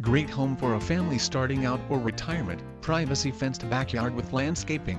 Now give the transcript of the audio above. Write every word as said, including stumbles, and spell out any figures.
Great home for a family starting out or retirement, privacy fenced backyard with landscaping.